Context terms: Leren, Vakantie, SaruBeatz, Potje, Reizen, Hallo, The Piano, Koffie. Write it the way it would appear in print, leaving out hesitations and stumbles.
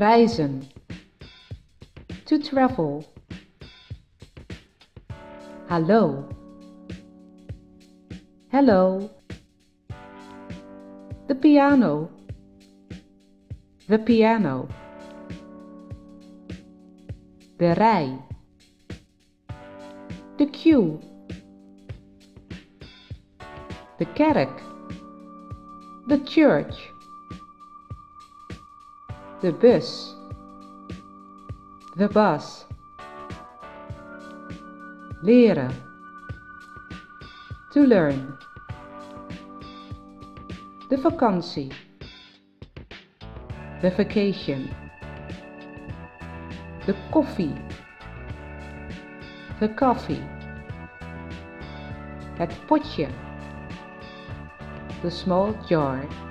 Reizen. To travel. Hallo. Hello. The piano. The piano. De rij. De queue. De kerk. The church. De bus. The bus. Leren. To learn. De vakantie. The vacation. De koffie. The coffee. Het potje. The small jar.